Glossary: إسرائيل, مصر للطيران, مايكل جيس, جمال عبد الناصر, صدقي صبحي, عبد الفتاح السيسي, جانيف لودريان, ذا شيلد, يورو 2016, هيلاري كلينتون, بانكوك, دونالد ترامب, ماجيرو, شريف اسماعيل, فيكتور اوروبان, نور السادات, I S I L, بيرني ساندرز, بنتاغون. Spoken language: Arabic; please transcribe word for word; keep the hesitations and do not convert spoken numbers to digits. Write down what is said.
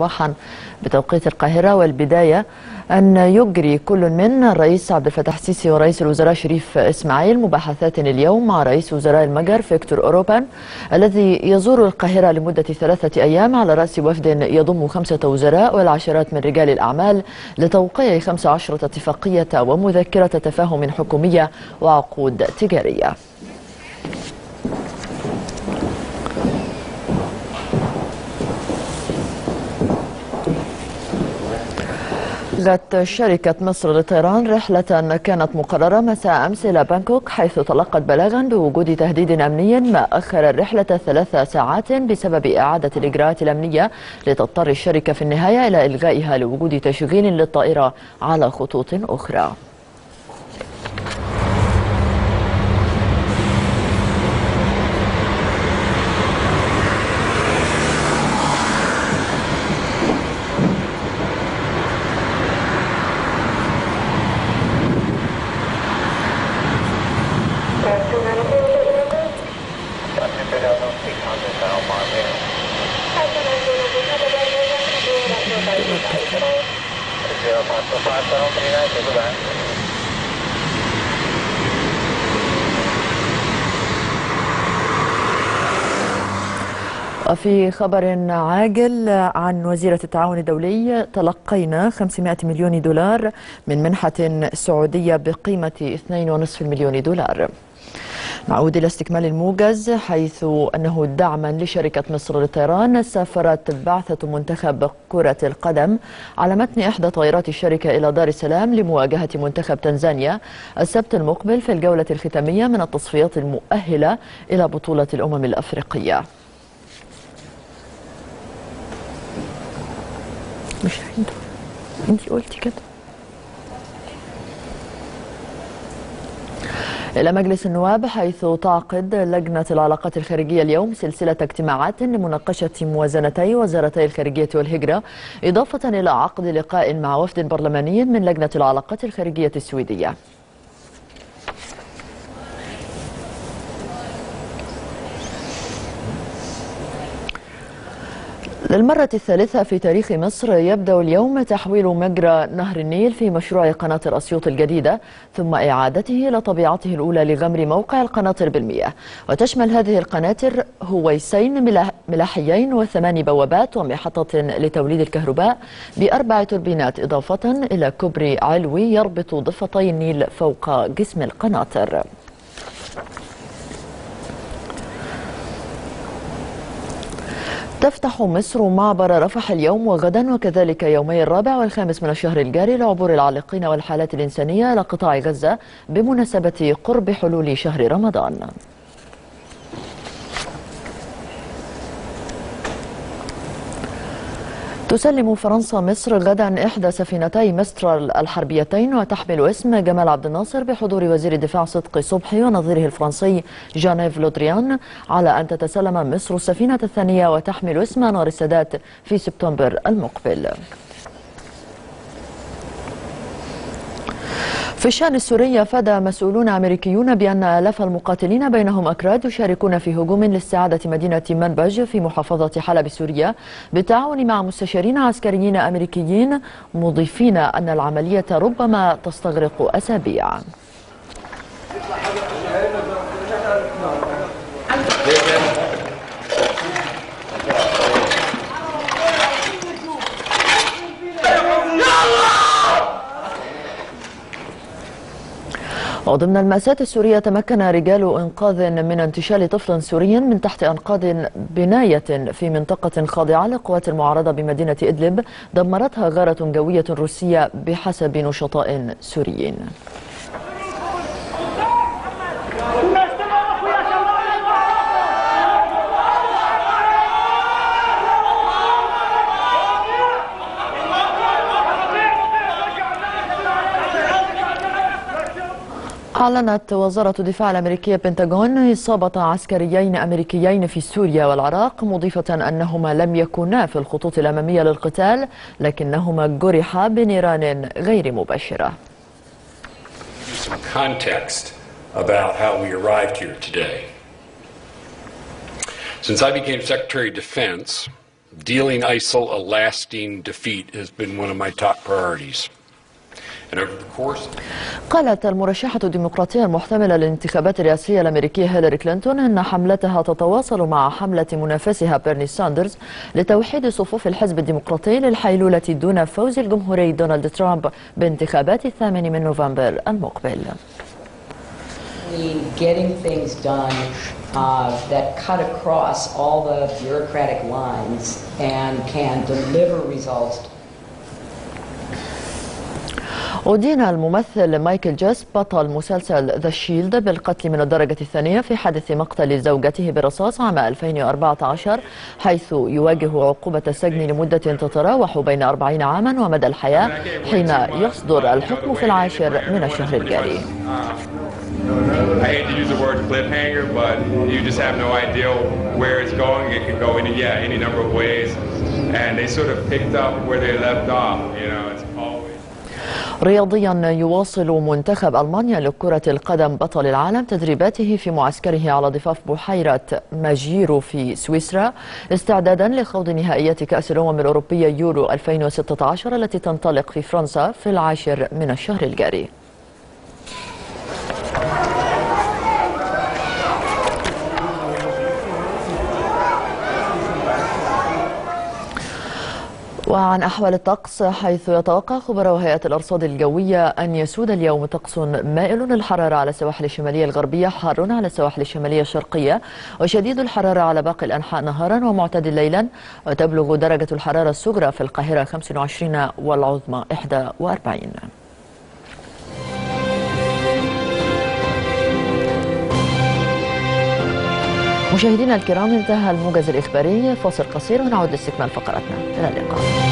صباحا بتوقيت القاهرة. والبداية أن يجري كل من الرئيس عبد الفتاح السيسي ورئيس الوزراء شريف اسماعيل مباحثات اليوم مع رئيس وزراء المجر فيكتور اوروبان الذي يزور القاهرة لمدة ثلاثة أيام على رأس وفد يضم خمسة وزراء والعشرات من رجال الأعمال لتوقيع خمس عشرة اتفاقية ومذكرة تفاهم حكومية وعقود تجارية. أجرت شركة مصر للطيران رحلة كانت مقررة مساء أمس إلى بانكوك، حيث تلقت بلاغا بوجود تهديد أمني ما أخر الرحلة ثلاث ساعات بسبب إعادة الإجراءات الأمنية، لتضطر الشركة في النهاية إلى إلغائها لوجود تشغيل للطائرة على خطوط أخرى. وفي خبر عاجل عن وزيرة التعاون الدولي، تلقينا خمسمائة مليون دولار من منحة سعودية بقيمة اثنين وخمسة من عشرة مليون دولار. نعود إلى استكمال الموجز، حيث أنه دعما لشركة مصر للطيران سافرت بعثة منتخب كرة القدم على متن إحدى طائرات الشركة إلى دار السلام لمواجهة منتخب تنزانيا السبت المقبل في الجولة الختامية من التصفيات المؤهلة إلى بطولة الأمم الأفريقية. مش عنده، انتي قلتي كده. إلى مجلس النواب، حيث تعقد لجنة العلاقات الخارجية اليوم سلسلة اجتماعات لمناقشة موازنتي وزارتي الخارجية والهجرة، إضافة إلى عقد لقاء مع وفد برلماني من لجنة العلاقات الخارجية السويدية. للمرة الثالثة في تاريخ مصر يبدأ اليوم تحويل مجرى نهر النيل في مشروع قناة الأسيوط الجديدة ثم إعادته إلى طبيعته الأولى لغمر موقع القناطر بالمياه، وتشمل هذه القناطر هويسين ملاحيين وثماني بوابات ومحطة لتوليد الكهرباء بأربع توربينات، إضافة إلى كوبري علوي يربط ضفتي النيل فوق جسم القناطر. تفتح مصر معبر رفح اليوم وغدا وكذلك يومي الرابع والخامس من الشهر الجاري لعبور العالقين والحالات الإنسانية إلى قطاع غزة بمناسبة قرب حلول شهر رمضان. تسلم فرنسا مصر غدا إحدى سفينتي مصر الحربيتين وتحمل اسم جمال عبد الناصر بحضور وزير الدفاع صدقي صبحي ونظيره الفرنسي جانيف لودريان، على أن تتسلم مصر السفينة الثانية وتحمل اسم نور السادات في سبتمبر المقبل. في الشأن السوري، أفاد مسؤولون أمريكيون بأن آلاف المقاتلين بينهم أكراد يشاركون في هجوم لاستعادة مدينة منبج في محافظة حلب السورية بالتعاون مع مستشارين عسكريين أمريكيين، مضيفين أن العملية ربما تستغرق أسابيع. وضمن المأساة السورية، تمكن رجال إنقاذ من انتشال طفل سوري من تحت أنقاض بناية في منطقة خاضعة لقوات المعارضة بمدينة إدلب دمرتها غارة جوية روسية بحسب نشطاء سوريين. أعلنت وزارة الدفاع الأمريكية بنتاغون إصابة عسكريين أمريكيين في سوريا والعراق، مضيفة أنهما لم يكونا في الخطوط الأمامية للقتال لكنهما جرحا بنيران غير مباشرة. dealing I S I L a lasting defeat has been one of my top priorities. قالت المرشحة الديمقراطية المحتملة للانتخابات الرئاسية الأمريكية هيلاري كلينتون أن حملتها تتواصل مع حملة منافسها بيرني ساندرز لتوحيد صفوف الحزب الديمقراطي للحيلولة دون فوز الجمهوري دونالد ترامب بانتخابات الثامن من نوفمبر المقبل. Getting things done uh, that cut across all the bureaucratic lines and can deliver results. أدين الممثل مايكل جيس بطل مسلسل ذا شيلد بالقتل من الدرجة الثانية في حادث مقتل زوجته بالرصاص عام ألفين وأربعة عشر، حيث يواجه عقوبة السجن لمدة تتراوح بين أربعين عاما ومدى الحياة حين يصدر الحكم في العاشر من الشهر الجاري. I hate to use the word cliffhanger, but you just have no idea where it's going. It could go any, yeah, any number of ways. And they sort of picked up where they left off. You know, it's always. رياضيا، يواصل منتخب ألمانيا لكرة القدم بطل العالم تدريباته في معسكره على ضفاف بحيرة ماجيرو في سويسرا استعدادا لخوض نهائيات كأس الأمم الأوروبية يورو ألفين وستة عشر التي تنطلق في فرنسا في العاشر من الشهر الجاري. وعن أحوال الطقس، حيث يتوقع خبراء هيئة الأرصاد الجوية أن يسود اليوم طقس مائل الحرارة على السواحل الشمالية الغربية، حار على السواحل الشمالية الشرقية، وشديد الحرارة على باقي الأنحاء نهارا ومعتدل ليلا، وتبلغ درجة الحرارة الصغرى في القاهرة خمسة وعشرين والعظمى واحد وأربعين. مشاهدينا الكرام، انتهى الموجز الإخباري، فاصل قصير ونعود لاستكمال فقراتنا. إلى اللقاء.